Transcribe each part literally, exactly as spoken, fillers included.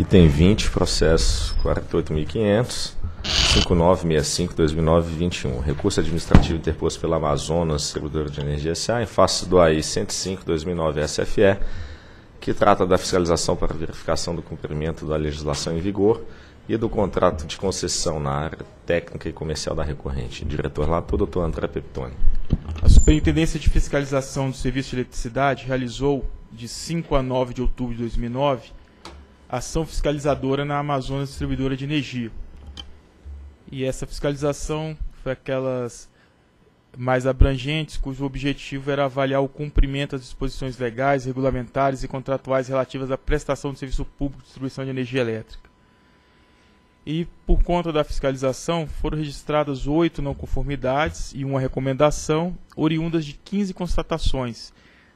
Item vinte, processo quarenta e oito mil e quinhentos, cinco nove seis cinco, dois mil e nove, vinte e um. Recurso administrativo interposto pela Amazonas Distribuidora de Energia S A em face do A I cento e cinco, dois mil e nove S F E, que trata da fiscalização para verificação do cumprimento da legislação em vigor e do contrato de concessão na área técnica e comercial da recorrente. Diretor-relator, doutor André Pepitone. A Superintendência de Fiscalização do Serviço de Eletricidade realizou, de cinco a nove de outubro de dois mil e nove, ação fiscalizadora na Amazonas Distribuidora de Energia. E essa fiscalização foi aquelas mais abrangentes, cujo objetivo era avaliar o cumprimento das disposições legais, regulamentares e contratuais relativas à prestação de serviço público de distribuição de energia elétrica. E, por conta da fiscalização, foram registradas oito não conformidades e uma recomendação, oriundas de quinze constatações.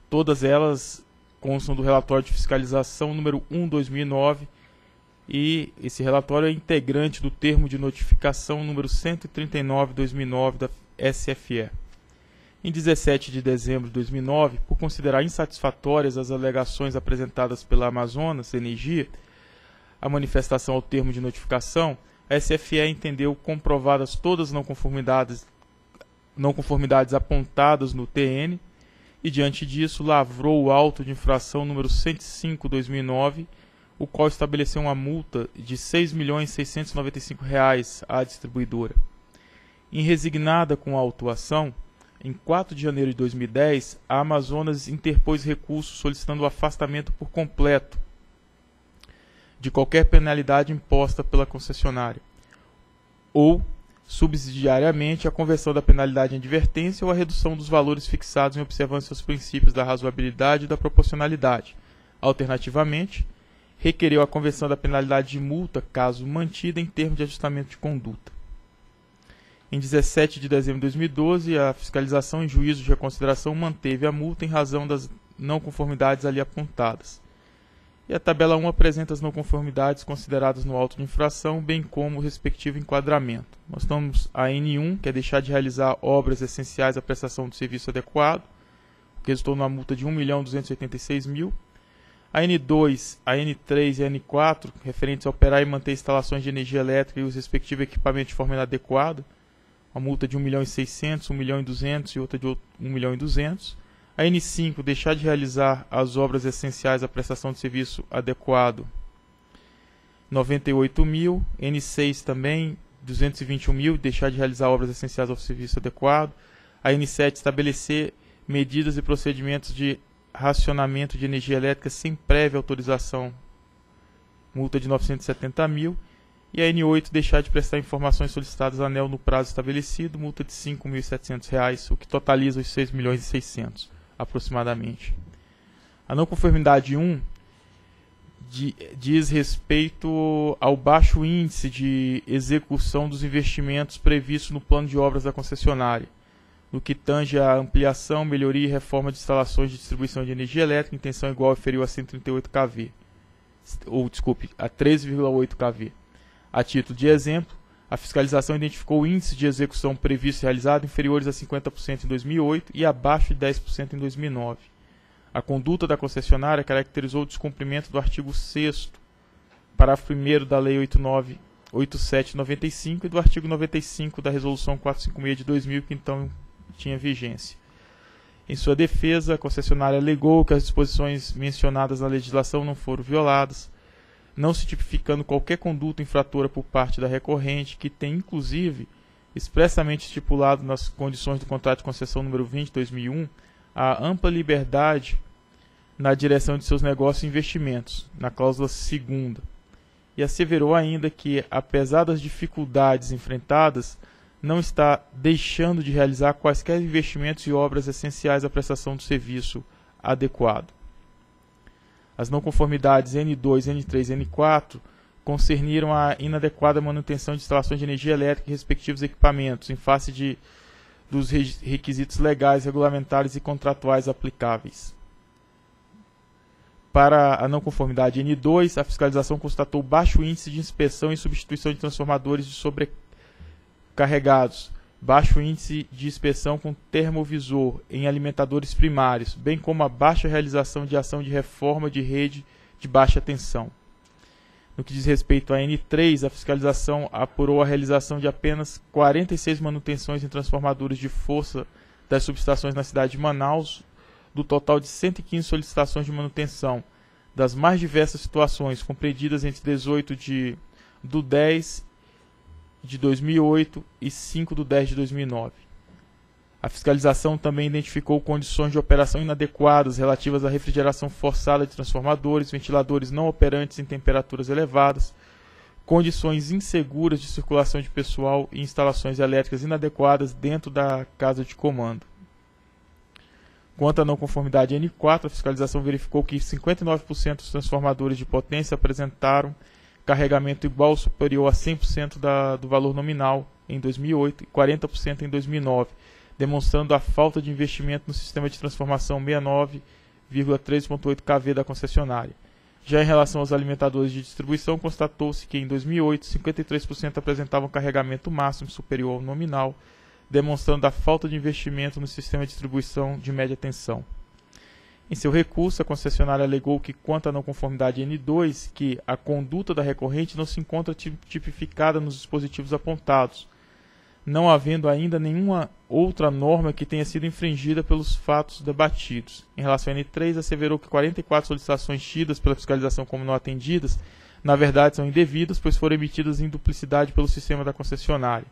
Todas elas constam do relatório de fiscalização número um, dois mil e nove, e esse relatório é integrante do termo de notificação número cento e trinta e nove, dois mil e nove da S F E. Em dezessete de dezembro de dois mil e nove, por considerar insatisfatórias as alegações apresentadas pela Amazonas Energia, a manifestação ao termo de notificação, a S F E entendeu comprovadas todas as não conformidades, não conformidades apontadas no T N e, diante disso, lavrou o auto de infração número cento e cinco, dois mil e nove, o qual estabeleceu uma multa de seis milhões, seiscentos e noventa e cinco reais à distribuidora. Em resignada com a autuação, em quatro de janeiro de dois mil e dez, a Amazonas interpôs recurso solicitando o afastamento por completo de qualquer penalidade imposta pela concessionária, ou, subsidiariamente, a conversão da penalidade em advertência ou a redução dos valores fixados em observância aos princípios da razoabilidade e da proporcionalidade. Alternativamente, requereu a conversão da penalidade de multa, caso mantida, em termos de ajustamento de conduta. Em dezessete de dezembro de dois mil e doze, a fiscalização em juízo de reconsideração manteve a multa em razão das não conformidades ali apontadas. E a tabela um apresenta as não conformidades consideradas no auto de infração, bem como o respectivo enquadramento. Nós temos a N um, que é deixar de realizar obras essenciais à prestação do serviço adequado, que resultou numa multa de um milhão, duzentos e oitenta e seis mil. A N dois, a N três e a N quatro, referentes a operar e manter instalações de energia elétrica e os respectivos equipamentos de forma inadequada, uma multa de um milhão e seiscentos mil, um milhão e duzentos mil e outra de um milhão e duzentos mil. A N cinco, deixar de realizar as obras essenciais à prestação de serviço adequado, noventa e oito mil. N seis também, duzentos e vinte e um mil, deixar de realizar obras essenciais ao serviço adequado. A N sete, estabelecer medidas e procedimentos de racionamento de energia elétrica sem prévia autorização, multa de novecentos e setenta mil. E a N oito, deixar de prestar informações solicitadas a ANEEL no prazo estabelecido, multa de cinco mil e setecentos reais, o que totaliza os seis milhões e seiscentos mil. Aproximadamente. A não conformidade um de, diz respeito ao baixo índice de execução dos investimentos previstos no plano de obras da concessionária, no que tange a ampliação, melhoria e reforma de instalações de distribuição de energia elétrica em tensão igual ou inferior a cento e trinta e oito quilovolts, ou desculpe, a treze vírgula oito quilovolts. A título de exemplo, a fiscalização identificou o índice de execução previsto e realizado inferiores a cinquenta por cento em dois mil e oito e abaixo de dez por cento em dois mil e nove. A conduta da concessionária caracterizou o descumprimento do artigo sexto, parágrafo primeiro da Lei oito mil novecentos e oitenta e sete de noventa e cinco e do artigo noventa e cinco da Resolução quatrocentos e cinquenta e seis de dois mil, que então tinha vigência. Em sua defesa, a concessionária alegou que as disposições mencionadas na legislação não foram violadas, não se tipificando qualquer conduta infratora por parte da recorrente, que tem, inclusive, expressamente estipulado nas condições do contrato de concessão número vinte, dois mil e um, a ampla liberdade na direção de seus negócios e investimentos, na cláusula segunda. E asseverou ainda que, apesar das dificuldades enfrentadas, não está deixando de realizar quaisquer investimentos e obras essenciais à prestação do serviço adequado. As não conformidades N dois, N três e N quatro concerniram a inadequada manutenção de instalações de energia elétrica e respectivos equipamentos, em face de, dos requisitos legais, regulamentares e contratuais aplicáveis. Para a não conformidade N dois, a fiscalização constatou baixo índice de inspeção e substituição de transformadores de sobrecarregados, baixo índice de inspeção com termovisor em alimentadores primários, bem como a baixa realização de ação de reforma de rede de baixa tensão. No que diz respeito à N três, a fiscalização apurou a realização de apenas quarenta e seis manutenções em transformadores de força das subestações na cidade de Manaus, do total de cento e quinze solicitações de manutenção, das mais diversas situações, compreendidas entre dezoito de, do dez de dois mil e oito e cinco de dez de dois mil e nove. A fiscalização também identificou condições de operação inadequadas relativas à refrigeração forçada de transformadores, ventiladores não operantes em temperaturas elevadas, condições inseguras de circulação de pessoal e instalações elétricas inadequadas dentro da casa de comando. Quanto à não conformidade N quatro, a fiscalização verificou que cinquenta e nove por cento dos transformadores de potência apresentaram carregamento igual ou superior a cem por cento da, do valor nominal em dois mil e oito e quarenta por cento em dois mil e nove, demonstrando a falta de investimento no sistema de transformação sessenta e nove vírgula três ponto oito quilovolts da concessionária. Já em relação aos alimentadores de distribuição, constatou-se que em dois mil e oito, cinquenta e três por cento apresentavam carregamento máximo superior ao nominal, demonstrando a falta de investimento no sistema de distribuição de média tensão. Em seu recurso, a concessionária alegou que, quanto à não conformidade N dois, que a conduta da recorrente não se encontra tipificada nos dispositivos apontados, não havendo ainda nenhuma outra norma que tenha sido infringida pelos fatos debatidos. Em relação à N três, asseverou que quarenta e quatro solicitações tidas pela fiscalização como não atendidas, na verdade são indevidas, pois foram emitidas em duplicidade pelo sistema da concessionária.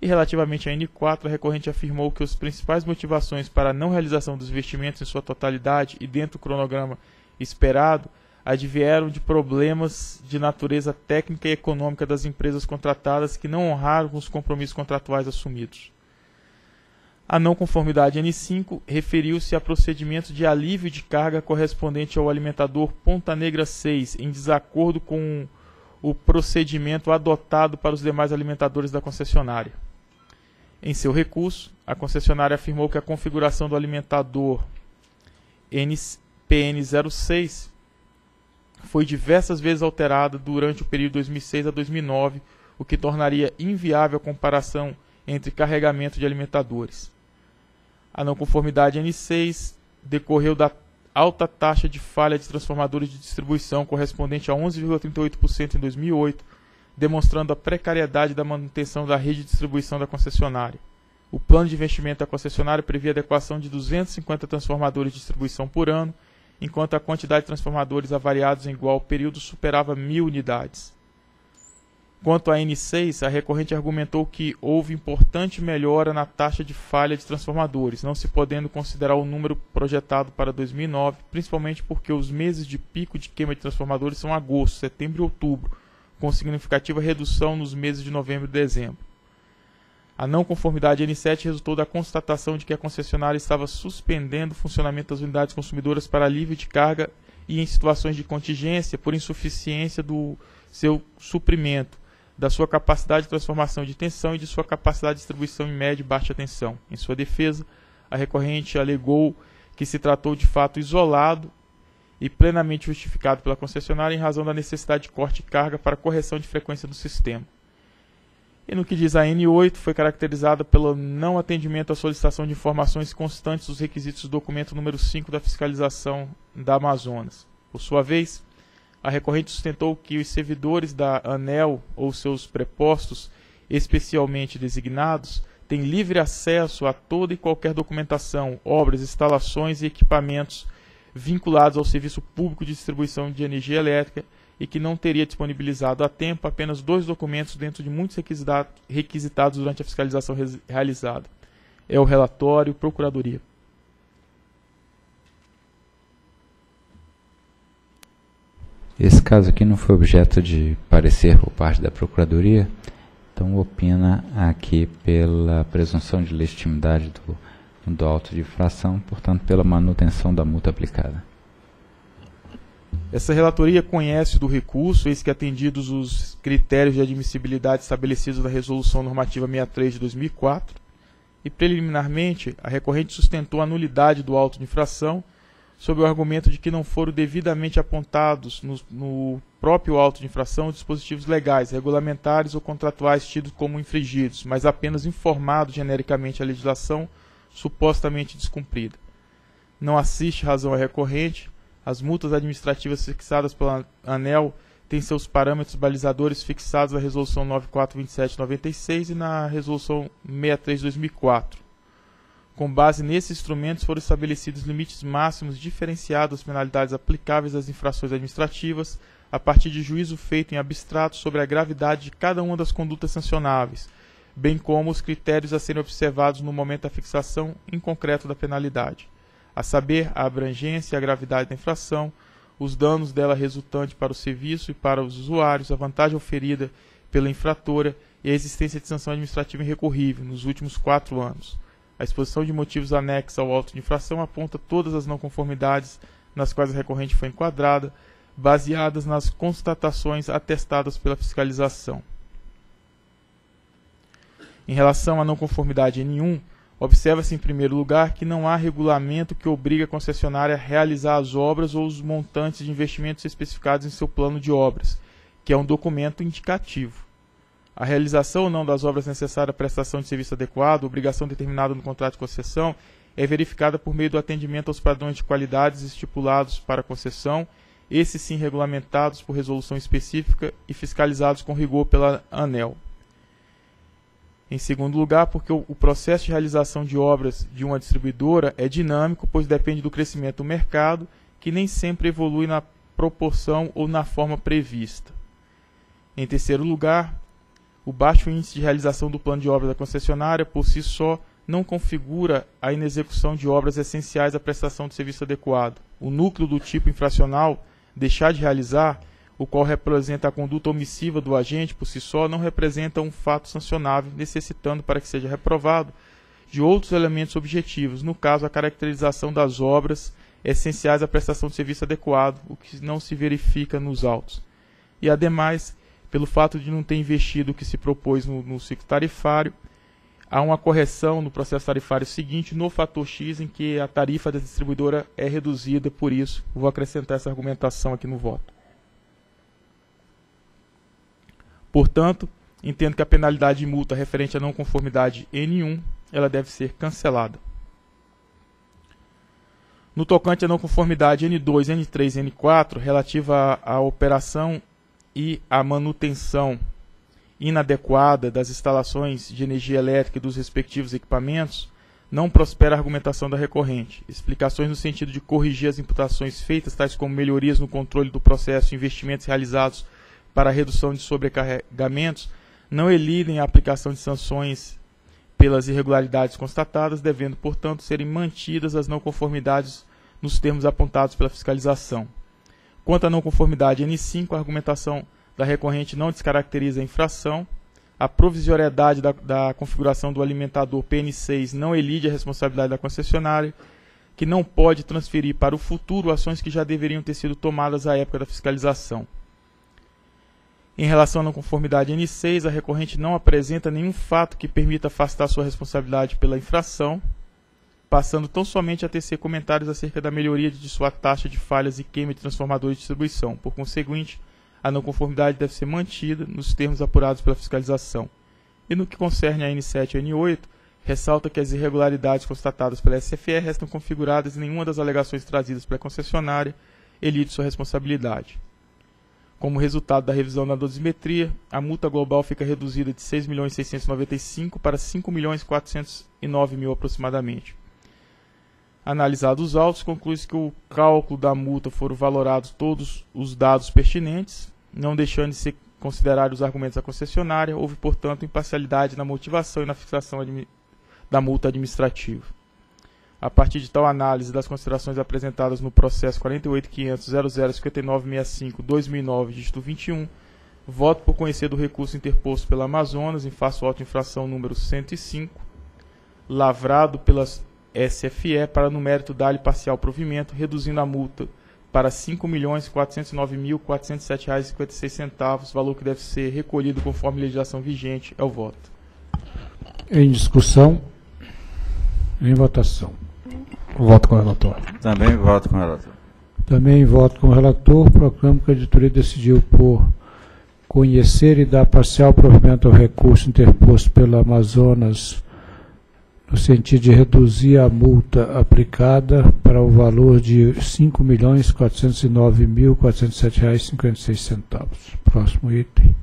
E relativamente à N quatro, a recorrente afirmou que as principais motivações para a não realização dos investimentos em sua totalidade e dentro do cronograma esperado advieram de problemas de natureza técnica e econômica das empresas contratadas que não honraram os compromissos contratuais assumidos. A não conformidade N cinco referiu-se a procedimento de alívio de carga correspondente ao alimentador Ponta Negra seis, em desacordo com o procedimento adotado para os demais alimentadores da concessionária. Em seu recurso, a concessionária afirmou que a configuração do alimentador P N zero seis foi diversas vezes alterada durante o período dois mil e seis a dois mil e nove, o que tornaria inviável a comparação entre carregamento de alimentadores. A não conformidade N seis decorreu da alta taxa de falha de transformadores de distribuição, correspondente a onze vírgula trinta e oito por cento em dois mil e oito, demonstrando a precariedade da manutenção da rede de distribuição da concessionária. O plano de investimento da concessionária previa a adequação de duzentos e cinquenta transformadores de distribuição por ano, enquanto a quantidade de transformadores avariados em igual período superava mil unidades. Quanto à N seis, a recorrente argumentou que houve importante melhora na taxa de falha de transformadores, não se podendo considerar o número projetado para dois mil e nove, principalmente porque os meses de pico de queima de transformadores são agosto, setembro e outubro, com significativa redução nos meses de novembro e dezembro. A não conformidade N sete resultou da constatação de que a concessionária estava suspendendo o funcionamento das unidades consumidoras para alívio de carga e em situações de contingência por insuficiência do seu suprimento, da sua capacidade de transformação de tensão e de sua capacidade de distribuição em média e baixa tensão. Em sua defesa, a recorrente alegou que se tratou de fato isolado e plenamente justificado pela concessionária em razão da necessidade de corte de carga para correção de frequência do sistema. E no que diz a N oito, foi caracterizada pelo não atendimento à solicitação de informações constantes dos requisitos do documento número cinco da fiscalização da Amazonas. Por sua vez, a recorrente sustentou que os servidores da ANEEL ou seus prepostos especialmente designados têm livre acesso a toda e qualquer documentação, obras, instalações e equipamentos vinculados ao serviço público de distribuição de energia elétrica e que não teria disponibilizado a tempo apenas dois documentos dentro de muitos requisitados durante a fiscalização realizada. É o relatório Procuradoria. Esse caso aqui não foi objeto de parecer por parte da Procuradoria, então opina aqui pela presunção de legitimidade do, do auto de infração, portanto pela manutenção da multa aplicada. Essa relatoria conhece do recurso, eis que atendidos os critérios de admissibilidade estabelecidos na Resolução Normativa sessenta e três de dois mil e quatro, e preliminarmente a recorrente sustentou a nulidade do auto de infração sob o argumento de que não foram devidamente apontados no, no próprio auto de infração dispositivos legais, regulamentares ou contratuais tidos como infringidos, mas apenas informado genericamente a legislação supostamente descumprida. Não assiste razão à recorrente. As multas administrativas fixadas pela ANEEL tem seus parâmetros balizadores fixados na Resolução nove mil quatrocentos e vinte e sete barra noventa e seis e na Resolução sessenta e três barra dois mil e quatro. Com base nesses instrumentos foram estabelecidos limites máximos diferenciados às penalidades aplicáveis às infrações administrativas a partir de juízo feito em abstrato sobre a gravidade de cada uma das condutas sancionáveis, bem como os critérios a serem observados no momento da fixação em concreto da penalidade, a saber, a abrangência e a gravidade da infração, os danos dela resultante para o serviço e para os usuários, a vantagem oferida pela infratora e a existência de sanção administrativa irrecorrível nos últimos quatro anos. A exposição de motivos anexa ao auto de infração aponta todas as não conformidades nas quais a recorrente foi enquadrada, baseadas nas constatações atestadas pela fiscalização. Em relação à não conformidade N um, observa-se em primeiro lugar que não há regulamento que obrigue a concessionária a realizar as obras ou os montantes de investimentos especificados em seu plano de obras, que é um documento indicativo. A realização ou não das obras necessárias à prestação de serviço adequado, obrigação determinada no contrato de concessão, é verificada por meio do atendimento aos padrões de qualidades estipulados para a concessão, esses sim regulamentados por resolução específica e fiscalizados com rigor pela ANEEL. Em segundo lugar, porque o processo de realização de obras de uma distribuidora é dinâmico, pois depende do crescimento do mercado, que nem sempre evolui na proporção ou na forma prevista. Em terceiro lugar, o baixo índice de realização do plano de obras da concessionária, por si só, não configura a inexecução de obras essenciais à prestação de serviço adequado. O núcleo do tipo infracional, deixar de realizar, o qual representa a conduta omissiva do agente por si só, não representa um fato sancionável, necessitando, para que seja reprovado, de outros elementos objetivos, no caso, a caracterização das obras essenciais à prestação de serviço adequado, o que não se verifica nos autos. E, ademais, pelo fato de não ter investido o que se propôs no, no ciclo tarifário, há uma correção no processo tarifário seguinte, no fator X, em que a tarifa da distribuidora é reduzida, por isso, vou acrescentar essa argumentação aqui no voto. Portanto, entendo que a penalidade de multa referente à não conformidade N um, ela deve ser cancelada. No tocante à não conformidade N dois, N três e N quatro, relativa à, à operação e à manutenção inadequada das instalações de energia elétrica e dos respectivos equipamentos, não prospera a argumentação da recorrente. Explicações no sentido de corrigir as imputações feitas, tais como melhorias no controle do processo e investimentos realizados para a redução de sobrecarregamentos, não elidem a aplicação de sanções pelas irregularidades constatadas, devendo, portanto, serem mantidas as não conformidades nos termos apontados pela fiscalização. Quanto à não conformidade N cinco, a argumentação da recorrente não descaracteriza a infração, a provisoriedade da, da configuração do alimentador P N seis não elide a responsabilidade da concessionária, que não pode transferir para o futuro ações que já deveriam ter sido tomadas à época da fiscalização. Em relação à não conformidade N seis, a recorrente não apresenta nenhum fato que permita afastar sua responsabilidade pela infração, passando tão somente a tecer comentários acerca da melhoria de sua taxa de falhas e queima de transformadores de distribuição. Por conseguinte, a não conformidade deve ser mantida nos termos apurados pela fiscalização. E no que concerne a N sete e a N oito, ressalta que as irregularidades constatadas pela S F E restam configuradas e nenhuma das alegações trazidas pela concessionária elide sua responsabilidade. Como resultado da revisão da dosimetria, a multa global fica reduzida de seis milhões seiscentos e noventa e cinco mil para cinco milhões quatrocentos e nove mil aproximadamente. Analisados os autos, conclui-se que o cálculo da multa foram valorados todos os dados pertinentes, não deixando de se considerar os argumentos da concessionária, houve, portanto, imparcialidade na motivação e na fixação da multa administrativa. A partir de tal análise das considerações apresentadas no processo quarenta e oito ponto quinhentos ponto zero zero cinco nove seis cinco barra dois mil e nove dígito vinte e um, voto por conhecer do recurso interposto pela Amazonas em face ao auto de infração número cento e cinco, lavrado pela S F E para no mérito dar-lhe parcial provimento, reduzindo a multa para cinco milhões quatrocentos e nove mil quatrocentos e sete reais e cinquenta e seis centavos, valor que deve ser recolhido conforme legislação vigente. É o voto. Em discussão, em votação. Voto com o relator. Também voto com o relator. Também voto com o relator. Proclamo que a editoria decidiu por conhecer e dar parcial provimento ao recurso interposto pela Amazonas no sentido de reduzir a multa aplicada para o valor de cinco milhões quatrocentos e nove mil quatrocentos e sete reais e cinquenta e seis centavos. Próximo item.